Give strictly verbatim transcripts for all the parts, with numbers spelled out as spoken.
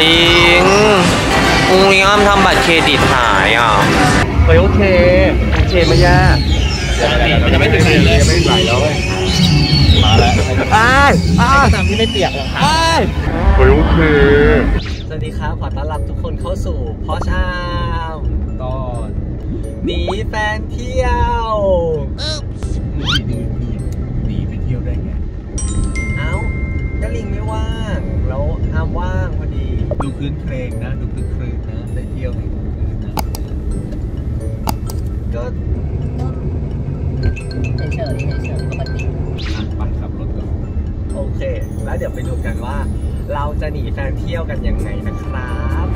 ลิงอุ้งลิงอ้อมทำบัตรเครดิตหายอ่ะเฮ้ยโอเคโอเคไม่ยากมันจะไม่ถึงไหนเลยไม่ไหลแล้วเว้ยมาแล้วไอ้ไอ้ตามที่ไม่เปียกหรอกไอ้เฮ้ยโอเคสวัสดีครับขอต้อนรับทุกคนเข้าสู่พอชามตอนหนีแฟนเที่ยวหนีไปเที่ยวได้ไงเอ้าก็ลิงไม่ว่างแล้วอ้ามว่างพอดีดูคืนเครงนะดูคืนเครงนะได้เที่ยวหนึ่งคืนนะก็เฉยๆเฉยๆปกติปั่นขับรถก่อนโอเคแล้วเดี๋ยวไปดูกันว่าเราจะหนีแฟนเที่ยวกันยังไงนะครับ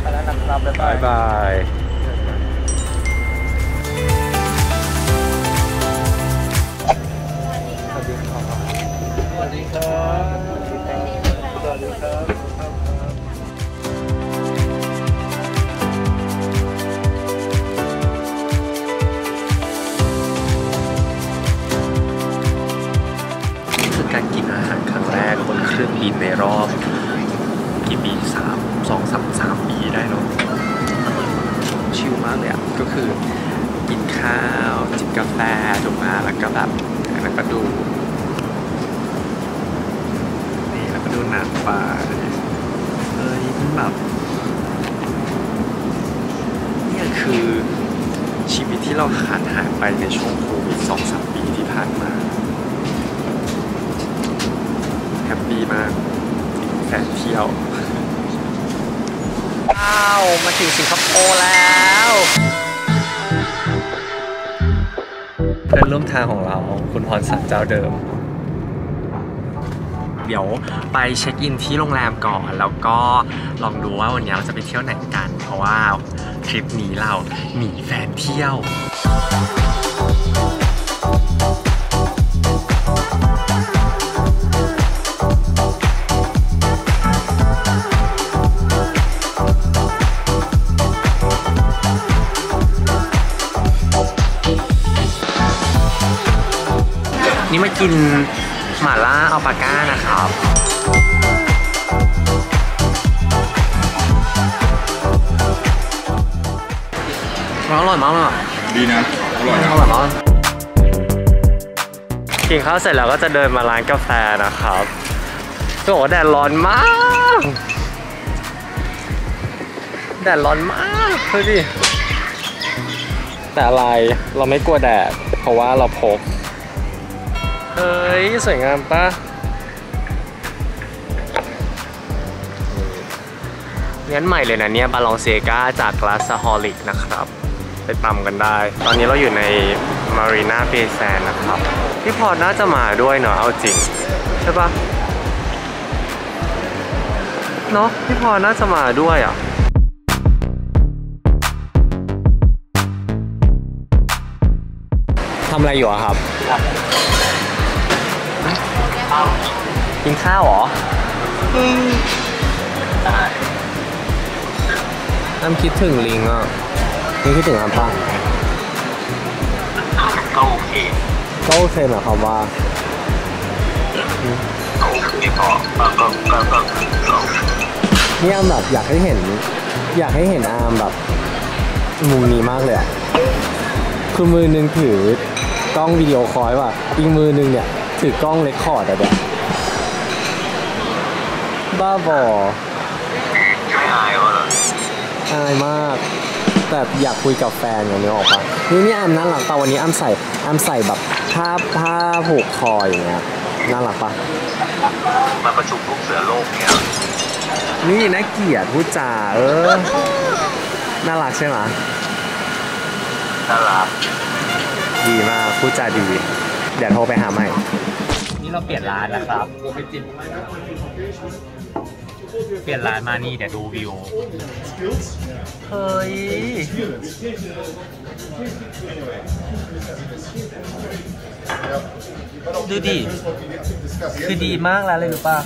ไปแล้วนะครับบ๊ายบายสวัสดีครับสวัสดีครับสวัสดีครับการกินอาหารครั้งแรกบนเครื่องบินในรอบกี่ปีสามสองสามสามปีได้เนาะชิลมากเลยอ่ะก็คือกินข้าวจิบกาแฟลงมาแล้วก็แบบแล้วก็ดูนี่แล้วก็ดูหนังปลาเอ้ยมันแบบนี่คือชีวิตที่เราขาดหายไปในช่วงโควิดสองสามปีที่ผ่านมาแฮปปี้มากแฟนเที่ยวอ้าวมาถึงสิงคโปร์แล้วเพื่อนร่วมทางของเราคุณพรศักดิ์เจ้าเดิมเดี๋ยวไปเช็คอินที่โรงแรมก่อนแล้วก็ลองดูว่าวันนี้เราจะไปเที่ยวไหนกันเพราะว่าทริปนี้เราหนีแฟนเที่ยวนี่มากินหม่าล่าอัลปาก้านะครับอร่อยมากเลยดีนะอร่อยอร่อยมากกินข้าวเสร็จแล้วก็จะเดินมาร้านกาแฟนะครับโอ้โหแดดร้อนมากแดดร้อนมากเฮ้ยดิแต่อะไรเราไม่กลัวแดดเพราะว่าเราพกเฮ้ยสวยงามปะงั้นใหม่เลยนะเนี่ยบาลองเซกาจากลาซาฮอลิกนะครับไปปั๊มกันได้ตอนนี้เราอยู่ในมารีนาเบย์แซนนะครับพี่พอร์ตน่าจะมาด้วยเนาะเอาจริงใช่ปะเนาะพี่พอร์ตน่าจะมาด้วยอ่ะทำอะไรอยู่อะครับกินข้าวเหรออืมได้น้ำคิดถึงลิงอ่ะลิงคิดถึงน้ำป่ะก็โอเคก็โอเคเหรอครับว่าก็โอเคพอก็ก็ก็ก็นี่อามแบบอยากให้เห็นอยากให้เห็นอามแบบมุมนี้มากเลยอ่ะคือมือหนึ่งถือกล้องวิดีโอคอยว่ะอีกมือหนึ่งเนี่ยถือกล้องเรคคอร์ดอะเด็กบ้าบอไม่อายว่ะอายมากแต่อยากคุยกับแฟนอย่างนี้ออกปะนี่นี่อ้ำน่ารักป่ะวันนี้อ้ำใส่อ้ำใส่แบบผ้าผ้าผูกคออย่างเงี้ยน่ารักป่ะมาประชุมลูกเสือโลกเงี้ยนี่น่าเกลียดพูดจาเออน่ารักใช่ไหมน่ารักดีมากพูดจาดีเดี๋ยวโทรไปหาใหม่นี่เราเปลี่ยนร้านแล้วครับเปลี่ยนร้านมานี่เดี๋ยวดูวิวเฮ้ยดูดิคือดีมากแล้วเลยหรือเปล่า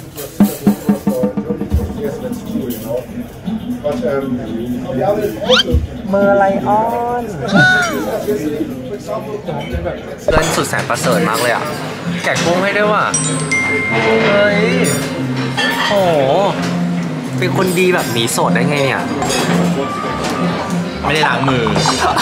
เมอร์ไลออนร้านสุดแสนประเสริฐมากเลยอ่ะแกะกุ้งให้ด้วยว่ะเฮ้ยโอ้เป็นคนดีแบบหนีโสดได้ไงเนี่ยไม่ได้ล้างมือหรอ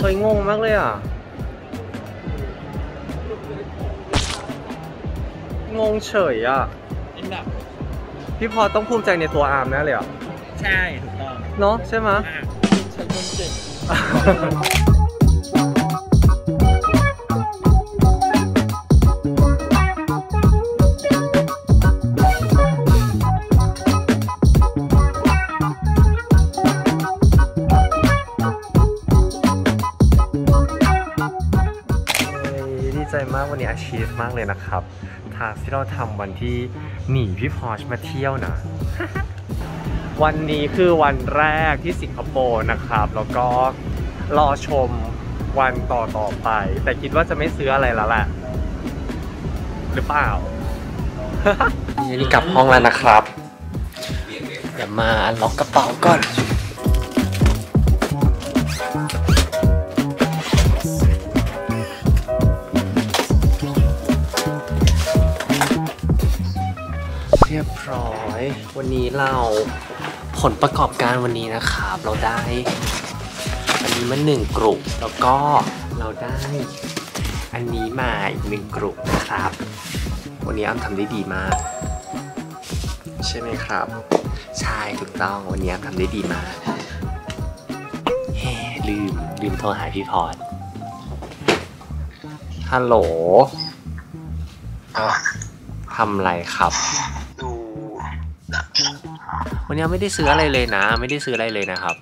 เคยงงมากเลยอ่ะงงเฉยอ่ะพี่พอต้องภูมิใจในตัวอาร์มแน่เลยอ่ะใช่ถูกต้องเนาะใช่ไหมฉันคนเก่งมากวันนี้อาชีพมากเลยนะครับทางที่เราทำวันที่หนีพี่พอชมาเที่ยวนะวันนี้คือวันแรกที่สิงคโปร์นะครับแล้วก็รอชมวันต่อต่อไปแต่คิดว่าจะไม่ซื้ออะไรแล้วแหละหรือเปล่านี่กลับห้องแล้วนะครับเดี๋ยวมาล็อกกระเป๋าก่อนเรียบร้อยวันนี้เราผลประกอบการวันนี้นะครับเราได้อันนี้มาหนึ่งกลุ่มแล้วก็เราได้อันนี้มาอีกหนึ่งกลุ่มนะครับวันนี้อ้ำทำได้ดีมากใช่ไหมครับใช่ถูกต้องวันนี้อ้ำทำได้ดีมากเฮ้ลืมลืมโทรหาพี่พอดฮัลโหลทำไรครับวันนี้ไม่ได้ซื้ออะไรเลยนะไม่ได้ซื้ออะไรเลยนะครับ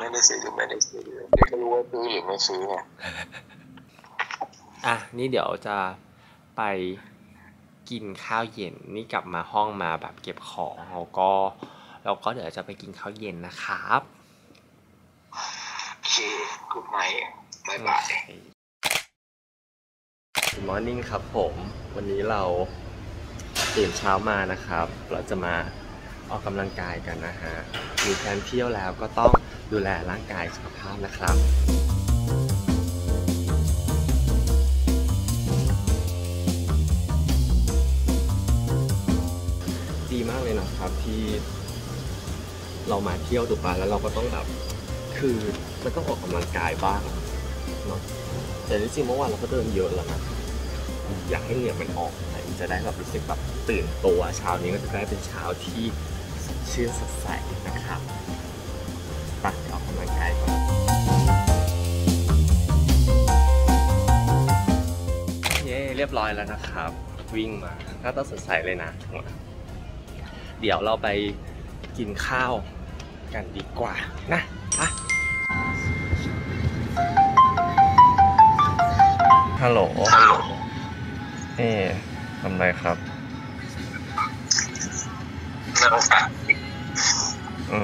ไม่ได้ซื้อหรือไม่ได้ซื้อไม่รู้ว่าซื้อหรือไม่ซื้อไงอ่ะนี่เดี๋ยวจะไปกินข้าวเย็นนี่กลับมาห้องมาแบบเก็บของเราก็เราก็เดี๋ยวจะไปกินข้าวเย็นนะครับโอเคคุณไมค์บายบาย Good morning ครับผมวันนี้เราตื่นเช้ามานะครับเราจะมาออกกำลังกายกันนะฮะมีแผนเที่ยวแล้วก็ต้องดูแลร่างกายสุขภาพนะครับดีมากเลยนะครับที่เรามาเที่ยวถูกป่ะแล้วเราก็ต้องแบบคือมันต้องออกกำลังกายบ้างเนาะแต่จริงๆเมื่อวานเราก็เดินเยอะแล้วนะอยากให้เหงื่อมันออกจะได้แบบรู้สึกแบบตื่นตัวเช้านี้ก็จะได้เป็นเช้าที่ชื่นสดใสนะครับตัดออกกำลังกายก่อนเย้เรียบร้อยแล้วนะครับวิ่งมาหน้าตาสดใสเลยนะเดี๋ยวเราไปกินข้าวกันดีกว่านะอะฮัลโหลเอ๊ทำไรครับอื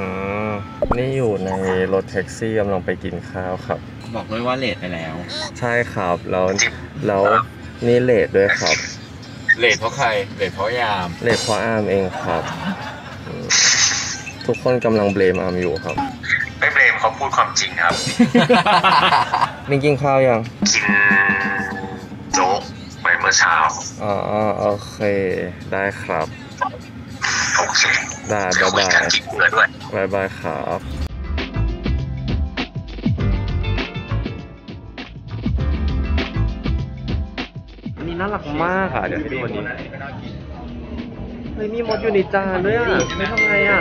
มนี่อยู่ในรถแท็กซี่กำลังไปกินข้าวครับบอกด้วยว่าเลทไปแล้วใช่ครับแล้วแล้วนี่เลทด้วยครับเลทเพราะใครเลทเพราะยามเลทเพราะอามเองครับทุกคนกำลังเบลมอามอยู่ครับไม่เบลมเขาพูดความจริงครับนี่กินข้าวยังกินโจ๊กไปเมื่อเช้าอ๋อโอเคได้ครับโอเคได้บ๊ายบายบ๊ายบายครับอันนี้น่ารักมากค่ะเดี๋ยวให้ดูอันนี้เฮ้ยมีมดอยู่ในจานด้วยอ่ะไม่ทำไงอ่ะ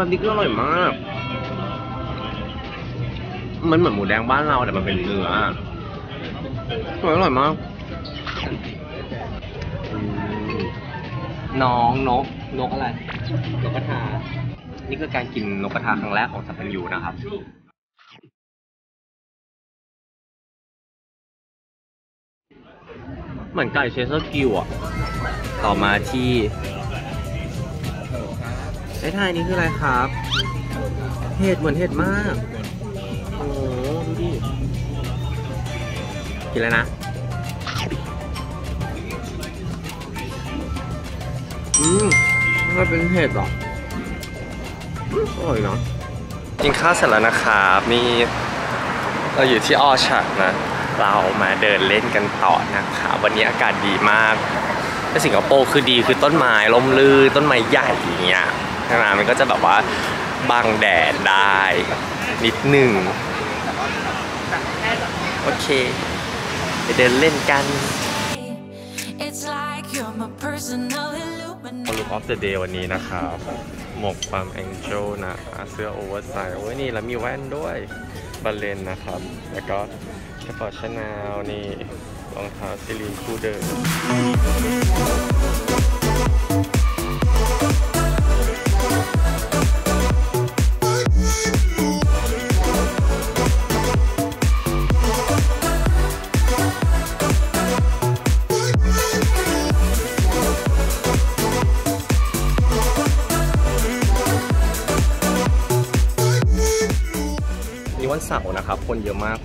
อันนี้ก็อร่อยมากมันเหมือนหมูแดงบ้านเราแต่มันเป็นเนื้ออร่อยมากน้องนกนกอะไรนกกระทานี่คือการกินนกกระทาครั้งแรกของสัปดาห์อยู่นะครับ เหมือนไก่เชสเตอร์กิวอ่ะต่อมาที่ไอ้ท่านี้คืออะไรครับเห็ดเหมือนเห็ดมากโอ้โหดูดิกินแล้วนะอืมมันเป็นเห็ดหรออร่อยนะกินข้าวเสร็จแล้วนะครับมีเราอยู่ที่ออชัดนะเรามาเดินเล่นกันต่อนะครับวันนี้อากาศดีมากที่สิงคโปร์คือดีคือต้นไม้ร่มรื่นต้นไม้ใหญ่อย่างเงี้ยใช่ไหมมันก็จะแบบว่าบังแดดได้นิดหนึ่งโอเคไปเดินเล่นกันลุคออฟเดอะเดย์วันนี้นะครับหมวกความแองเจิลนะเสื้อโอเวอร์ไซส์โอ้ยนี่แล้วมีแว่นด้วยบาเลนนะครับแล้วก็กระเป๋าชาแนลนี่รองเท้าซิลีนคู่เดิมนี่วันเสาร์นะครับคนเยอะมาก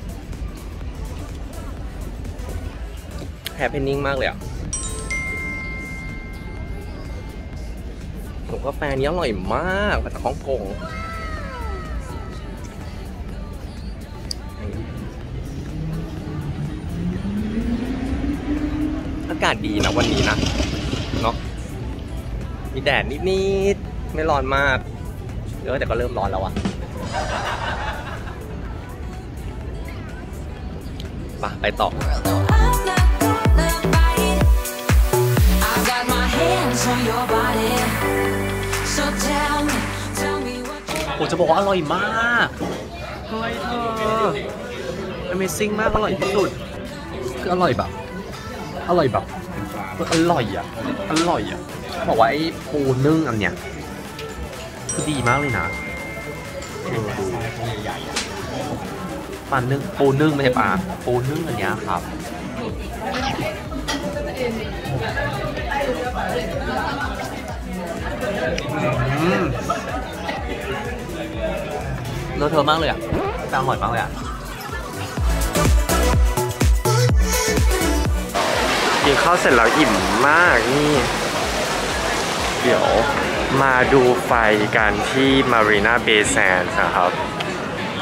แฮปปี้นิ่งมากเลยอ่ะผมกาแฟนี้อร่อยมากมาจากฮ่องกงอากาศดีนะวันนี้นะเนาะมีแดดนิดๆไม่ร้อนมากเออแต่ก็เริ่มร้อนแล้วอ่ะไปไปต่อผมจะบอกว่าอร่อยมากเฮ้ยเธอ Amazing มากอร่อยที่สุดคืออร่อยแบบอร่อยแบบอร่อยอ่ะอร่อยอ่ะบอกว่าไอ้ปูนึ่งอันเนี้ยคือดีมากเลยนะปลานึ่งปูนึ่งไม่ใช่ปลาปูนึ่งอันเนี้ยครับรสเธอมากเลยอ่ะอร่อยมากเลยอ่ะกินข้าวเสร็จแล้วอิ่มมากนี่เดี๋ยวมาดูไฟกันที่มารีนาเบย์แซนด์นะครับ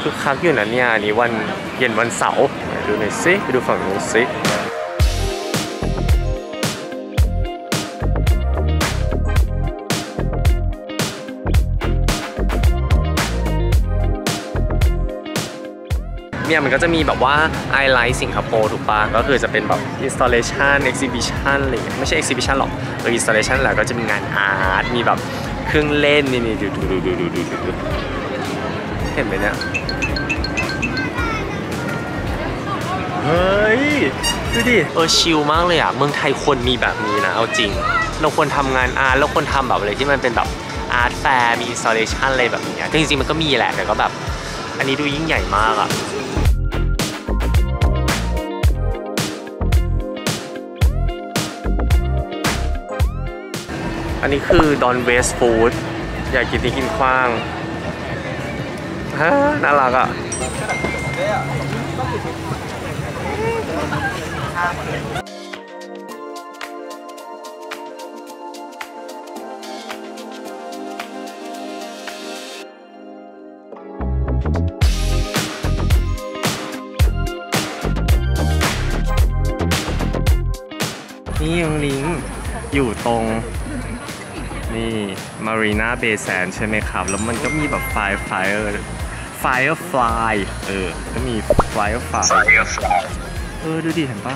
คึกคักอยู่นะเนี่ยนี่วันเย็นวันเสาร์ดูหน่อยสิไปดูฝั่งนู้นสิเนี่ยมันก็จะมีแบบว่า I Like สิงคโปร์ถูกปะก็คือจะเป็นแบบ installation exhibition อะไรอย่างเงี้ยไม่ใช่ exhibition หรอกเออ installation แหละก็จะมีงานอาร์ตมีแบบเครื่องเล่นนี่นี่ดูดูดูดูดูดูดูเห็นไหมเนี่ยเฮ้ยดูดิเออชิลมากเลยอ่ะเมืองไทยควรมีแบบนี้นะเอาจริงเราควรทำงานอาร์ตเราควรทำแบบอะไรที่มันเป็นแบบอาร์ตแฟร์มี installation อะไรแบบนี้จริงจริงมันก็มีแหละแต่ก็แบบอันนี้ดูยิ่งใหญ่มากอ่ะอันนี้คือดอนเวสต์ฟู้ดอยากกินที่กินขว้างฮะน่ารักอ่ะนี่ยังลิงอยู่ตรงนี่มารีนาเบย์แซนด์ใช่ไหมครับแล้วมันก็มีแบบไฟไฟเออไฟฟลายเออก็มีไฟฟลายเออดูดิเห็นปะ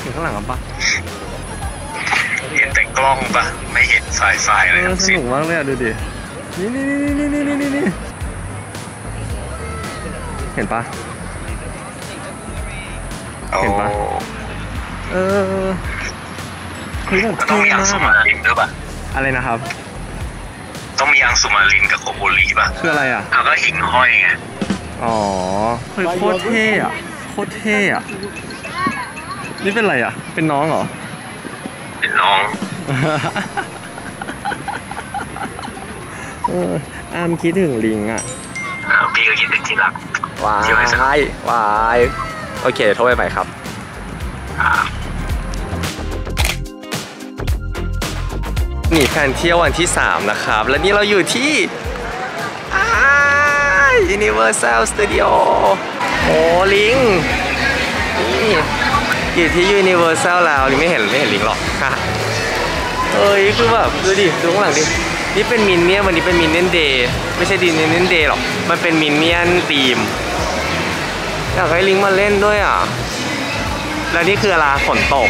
เห็นข้างหลังปะเห็นแต่กล้องปะไม่เห็นไฟไฟเลยสนุกมากเลยดูดินี่นี่นี่นี่นี่นี่เห็นปะเห็นปะเออคือแบบต้องมีอังสุมาลินด้วยป่ะอะไรนะครับต้องมีอังสุมาลินกับโคโบลีป่ะคืออะไรอ่ะเขาก็หิ่งห้อยไงอ๋อคือโคตรเท่อะโคตรเท่อะ นี่เป็นอะไรอ่ะเป็นน้องเหรอเป็นน้อง เอออามคิดถึงลิงอ่ะพี่ก็คิดถึงที่รักวายวายโอเคเดี๋ยวโทรไปใหม่ครับหนีแฟนเที่ยววันที่สามนะครับและนี่เราอยู่ที่ Universal Studio โอ้ลิงนี่อยู่ที่ Universal แล้วลิงไม่เห็นไม่เห็นลิงหรอกค่ะเอ้ยคือแบบดูดิดูข้างหลังดินี่เป็นมินเนี่ยนวันนี้เป็นมินเนี่ยนเดย์ไม่ใช่ดินเนี่ยนเดย์หรอกมันเป็นมินเนี่ยนธีมอยากให้ลิงมาเล่นด้วยอ่ะแล้วนี่คืออะไรฝนตก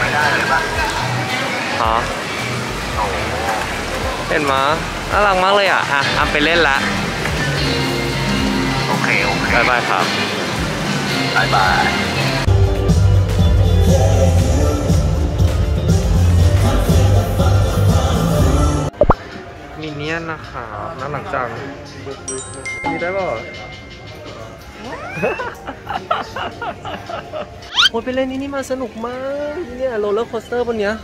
ไม่ได้เลยป่ะฮะเล่นมาน่ารักมากเลยอ่ะอ่ะอ้ามไปเล่นละโอเคโอเคบายบายครับบายบายมินเนี่ยนนะครับน่ารักจังมีได้ป่ะโอ้ยไปเล่นนี่นี่มาสนุกมากเนี่ยโรลเลอร์โคสเตอร์บนเนี้ย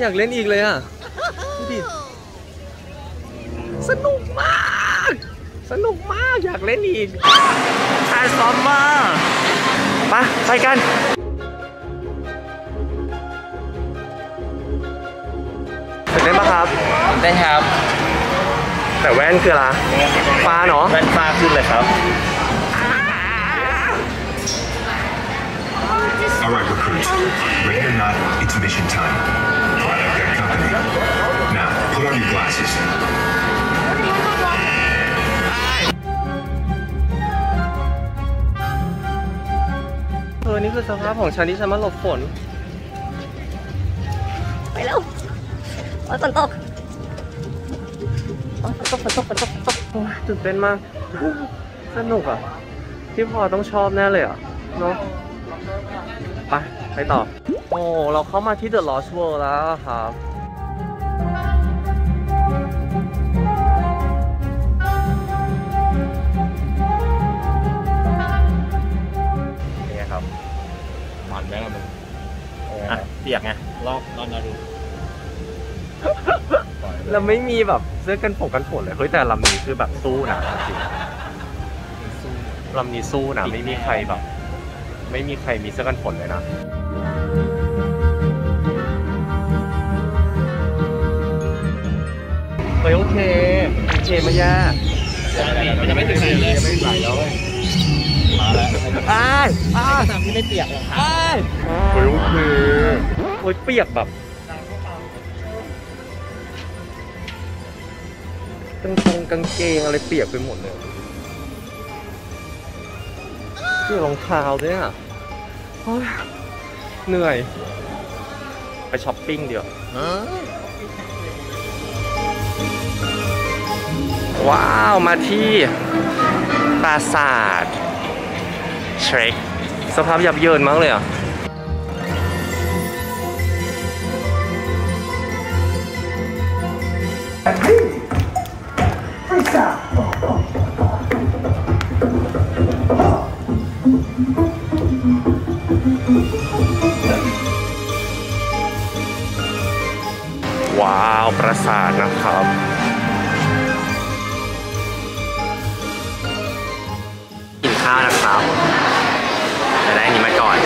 อยากเล่นอีกเลยอ่ะดูดิสนุกมากสนุกมากอยากเล่นอีกทายซ้อมมามาไปกันเสร็จได้ไหมครับได้ครับแต่แว่นคืออะไรฟ้าเนาะแว่นฟ้าขึ้นเลยครับAll right, recruits. Ready or not, it's mission time. Right up that company. Now, put on your glasses. เออนี่คือสภาพของฉันที่ฉันมาหลบฝนไปแล้วฝนตกฝนตกฝนตกฝนตกฝนตกตื่นเต้นมากสนุกอ่ะพี่พอต้องชอบแน่เลยอ่ะเนาะไปไปต่อโอ้เราเข้ามาที่ The Lost World แล้วครับนี่ครับมันไหมล่ะมึงอ่ะเปียกไงลอกลอกนะดูเราไม่มีแบบเสื้อกันฝนกันฝนเลยเฮ้ยแต่ลำนี้คือแบบสู้นะจริงลำนี้สู้นะไม่มีใครแบบไม่มีใครมีเสื้อกันฝนเลยนะเฮ้ยโอเคโอเคไม่ยากมันจะไม่ถึงไหนเลยไม่ไหลแล้วมาแล้วไอ้ไอ้ทำที่ไม่เปียกหรอกไอ้เฮ้ยโอเคโอ้ยเปียกแบบกางเกงกางเกงอะไรเปียกไปหมดเลยคือรองเท้าด้วยอ่ะเหนื่อยไปช้อปปิ้งเดี๋ยวว้าวมาที่ปราสาทเชคสภาพยับเยินมากเลยอ่ะว้าวปราสาทนะครับกินข้าวนะครับแต่ได้อันนี้มาก่อน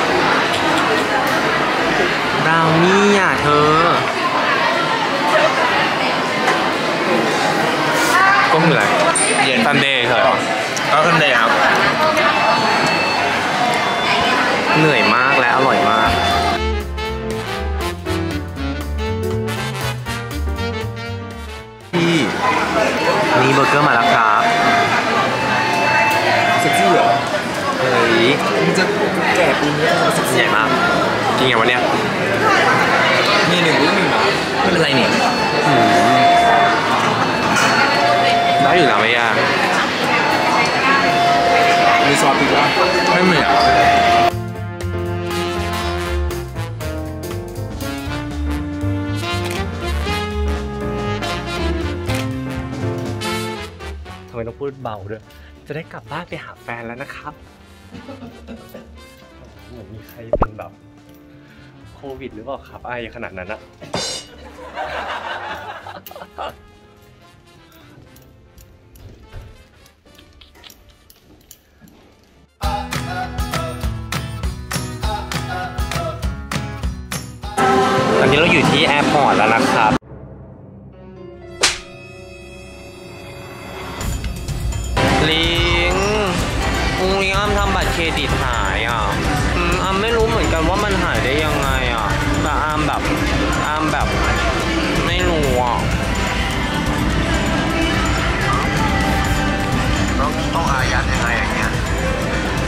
ดาวนี่อ่ะเธอก็เหนื่อยเย็นซันเดย์เธอก็ซันเดย์ครับเหนื่อยมากและอร่อยมากพี่นี่เบอร์เกอร์มาแล้วครับเซ็กซี่เหรอเฮ้ยมันจะแก่ปีนี้เซ็กซี่ใหญ่มากจริงไงวะเนี่ยนี่หนึ่งลูกหนึ่งเหรอไม่เป็นไรเนี่ยได้อยู่นะไม่ยากมีซอสอีกแล้วไม่เหมือนไม่ต้องพูดเบาด้วยจะได้กลับบ้านไปหาแฟนแล้วนะครับ อนมีใครเป็นแบบโควิดหรือเปล่าครับไอขนาดนั้นอะตอนนี้เราอยู่ที่แอร์พอร์ตแล้วนะครับลิงอุ้งอ้ำทำบัตรเครดิตหายอ่ะอ้ำไม่รู้เหมือนกันว่ามันหายได้ยังไงอ่ะแต่อ้ำแบบอ้ำแบบไม่รู้อ่ะต้องต้องอายัดยังไงอย่างเงี้ย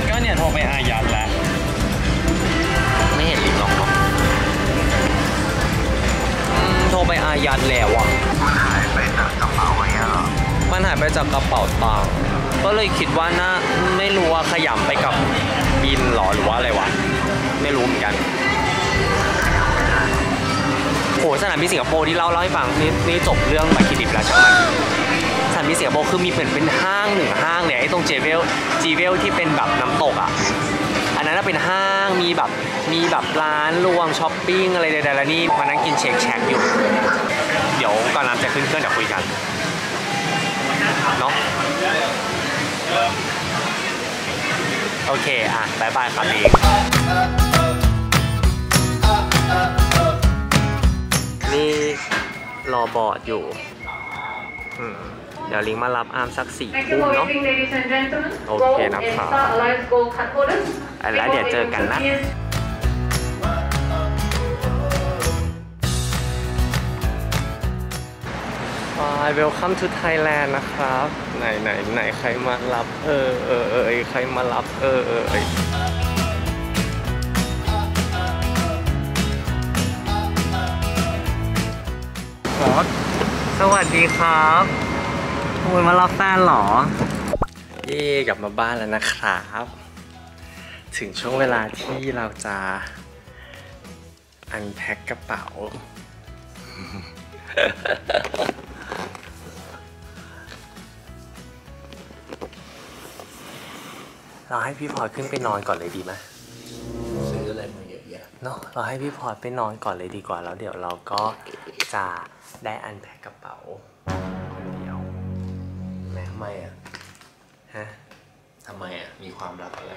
ก็เนี่ยโทรไปอายัดแล้วไม่เห็นลิงหรอกเนาะโทรไปอายัดแล้วอ่ะมันหายไปจากกระเป๋าอย่างเงี้ยหรอมันหายไปจากกระเป๋าตังค์ก็เลยคิดว่าน่าไม่รู้ว่าขยำไปกับบินหรอหรือว่าอะไรวะไม่รู้เหมือนกันโหสนามบินสิงคโปร์ที่เล่าเล่าให้ฟังนี่นี่จบเรื่องบัตรเครดิตแล้วใช่ไหมสนามบินสิงคโปร์คือมีเหมือนเป็นห้างหนึ่งห้างเนี่ยไอ้ตรงเจเวลจีเวลที่เป็นแบบน้ำตกอ่ะอันนั้นเป็นห้างมีแบบมีแบบร้านรวงช้อปปิ้งอะไรใดๆแล้วนี่มานั่งกินเชคแชกอยู่เดี๋ยวก่อนน้ำจะขึ้นเครื่องเดี๋ยวคุยกันเนาะโอเคอ่ะบ๊ายบายครับลิงนี่รอบอร์ดอยู่เดี๋ยวลิงมารับอาร์มสักสี่ทุ่มเนาะโอเคนะครับแล้วเดี๋ยวเจอกันนะWelcome to Thailand นะครับไหนไหนไหนใครมารับเออเออเออใครมารับเออเออขอสวัสดีครับคุณมารับแฟนหรอเย่กลับมาบ้านแล้วนะครับถึงช่วงเวลาที่เราจะอันแพ็คกระเป๋าเราให้พี่พอร์ตขึ้นไปนอนก่อนเลยดีไหมซื้ออะไรมาเยอะแยะเนาะเราให้พี่พอร์ตไปนอนก่อนเลยดีกว่าแล้วเดี๋ยวเราก็จะได้อันแพ็คกระเป๋าคนเดียวแม่ทำไมอ่ะฮะทำไมอ่ะมีความลับอะไร